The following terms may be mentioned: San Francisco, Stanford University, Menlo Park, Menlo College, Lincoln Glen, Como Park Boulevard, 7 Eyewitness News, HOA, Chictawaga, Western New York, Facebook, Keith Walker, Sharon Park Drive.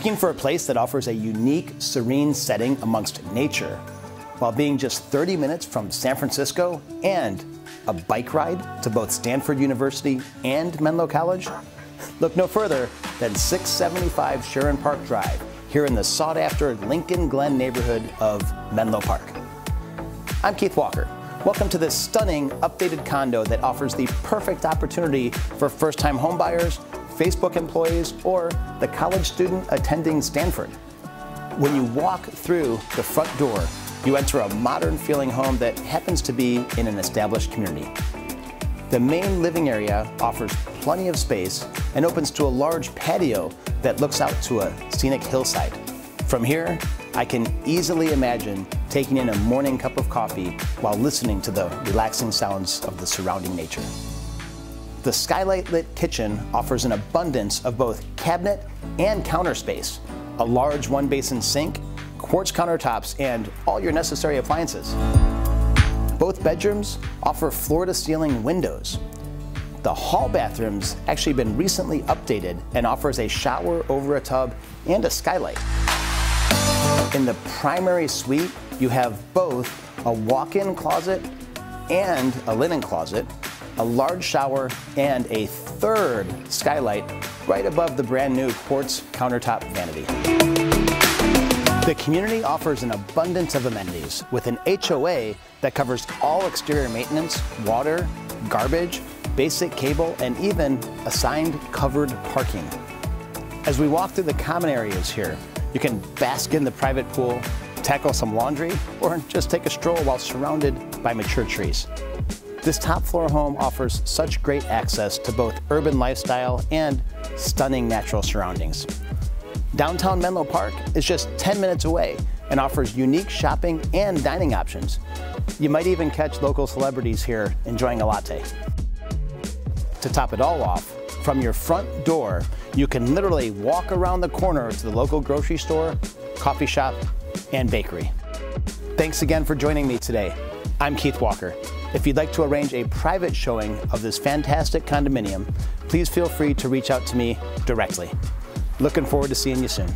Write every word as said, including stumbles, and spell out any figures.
looking for a place that offers a unique, serene setting amongst nature, while being just thirty minutes from San Francisco and a bike ride to both Stanford University and Menlo College? Look no further than six seventy-five Sharon Park Drive, here in the sought-after Lincoln Glen neighborhood of Menlo Park. I'm Keith Walker. Welcome to this stunning, updated condo that offers the perfect opportunity for first-time homebuyers, Facebook employees, or the college student attending Stanford. When you walk through the front door, you enter a modern-feeling home that happens to be in an established community. The main living area offers plenty of space and opens to a large patio that looks out to a scenic hillside. From here, I can easily imagine taking in a morning cup of coffee while listening to the relaxing sounds of the surrounding nature. The skylight-lit kitchen offers an abundance of both cabinet and counter space, a large one-basin sink, quartz countertops, and all your necessary appliances. Both bedrooms offer floor-to-ceiling windows. The hall bathroom's actually been recently updated and offers a shower over a tub and a skylight. In the primary suite, you have both a walk-in closet and a linen closet, a large shower, and a third skylight right above the brand new quartz countertop vanity. The community offers an abundance of amenities with an H O A that covers all exterior maintenance, water, garbage, basic cable, and even assigned covered parking. As we walk through the common areas here, you can bask in the private pool, tackle some laundry, or just take a stroll while surrounded by mature trees. This top floor home offers such great access to both urban lifestyle and stunning natural surroundings. Downtown Menlo Park is just ten minutes away and offers unique shopping and dining options. You might even catch local celebrities here enjoying a latte. To top it all off, from your front door, you can literally walk around the corner to the local grocery store, coffee shop, and bakery. Thanks again for joining me today. I'm Keith Walker. If you'd like to arrange a private showing of this fantastic condominium, please feel free to reach out to me directly. Looking forward to seeing you soon.